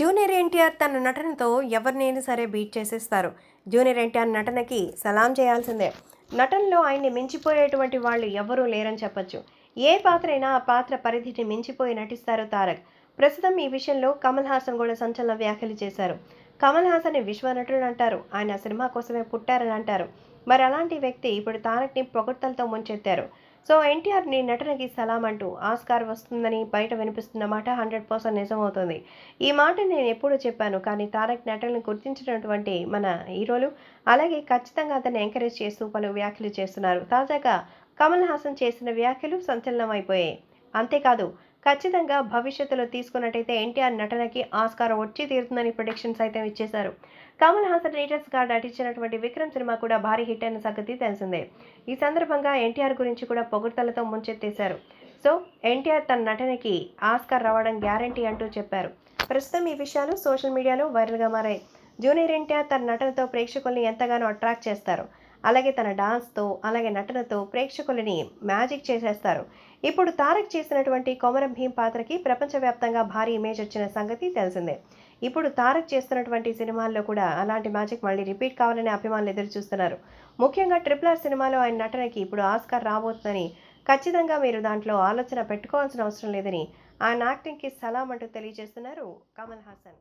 Junior NTR తన నటనతో ఎవరినైనా సరే బీట్ చేసేస్తారు. జూనియర్ ఎన్టీఆర్ నటనకి సలాం చేయాల్సిందే. నటనలో ఆయన్ని మించిపోయేటువంటి వాళ్ళు ఎవరూ లేరని చెప్పచ్చు. ఏ పాత్ర అయినా ఆ పాత్ర పరిధిని మించిపోయి నటిస్తారు తారక్. ప్రస్తుతం ఈ విషయంలో కమల్ హాసన్ కూడా సంచలన వ్యాఖ్యలు చేశారు. కమల్ హాసన్ విశ్వనటుడు అంటారు, ఆయన సినిమా కోసమే పుట్టారని అంటారు. మరి అలాంటి వ్యక్తి ఇప్పుడు తారక్ని పొగడ్తలతో ముంచెత్తారు. సో ఎన్టీఆర్ని నటనకి సలాం అంటూ ఆస్కార్ వస్తుందని బయట వినిపిస్తున్న మాట 100% నిజమవుతుంది. ఈ మాట నేను ఎప్పుడూ చెప్పాను, కానీ తారక్ నటనని గుర్తించినటువంటి మన హీరోలు అలాగే ఖచ్చితంగా అతన్ని ఎంకరేజ్ చేస్తూ పలు వ్యాఖ్యలు చేస్తున్నారు. తాజాగా కమల్ హాసన్ చేసిన వ్యాఖ్యలు సంచలనమైపోయాయి. అంతేకాదు ఖచ్చితంగా భవిష్యత్తులో తీసుకున్నట్టయితే ఎన్టీఆర్ నటనకి ఆస్కార్ వచ్చి తీరుతుందని ప్రిడిక్షన్స్ అయితే ఇచ్చేశారు. కమల్ హాసన్ రేటర్స్ గా నటించినటువంటి విక్రమ్ సినిమా కూడా భారీ హిట్ అయిన సంగతి తెలిసిందే. ఈ సందర్భంగా ఎన్టీఆర్ గురించి కూడా పొగడ్తలతో ముంచెత్తేశారు. సో ఎన్టీఆర్ తన నటనకి ఆస్కార్ రావడం గ్యారంటీ అంటూ చెప్పారు. ప్రస్తుతం ఈ విషయాలు సోషల్ మీడియాలో వైరల్గా మారాయి. జూనియర్ ఎన్టీఆర్ తన నటనతో ప్రేక్షకుల్ని ఎంతగానో అట్రాక్ట్ చేస్తారు. అలాగే తన డాన్స్తో అలాగే నటనతో ప్రేక్షకులని మ్యాజిక్ చేసేస్తారు. ఇప్పుడు తారక్ చేసినటువంటి కొమరం భీం పాత్రకి ప్రపంచవ్యాప్తంగా భారీ ఇమేజ్ వచ్చిన సంగతి తెలిసిందే. ఇప్పుడు తారక్ చేస్తున్నటువంటి సినిమాల్లో కూడా అలాంటి మ్యాజిక్ మళ్ళీ రిపీట్ కావాలని అభిమానులు ఎదురు చూస్తున్నారు. ముఖ్యంగా RRR సినిమాలో ఆయన నటనకి ఇప్పుడు ఆస్కార్ రాబోతుందని, ఖచ్చితంగా మీరు దాంట్లో ఆలోచన పెట్టుకోవాల్సిన అవసరం లేదని, ఆయన యాక్టింగ్కి సలాం అంటూ తెలియజేస్తున్నారు కమల్ హాసన్.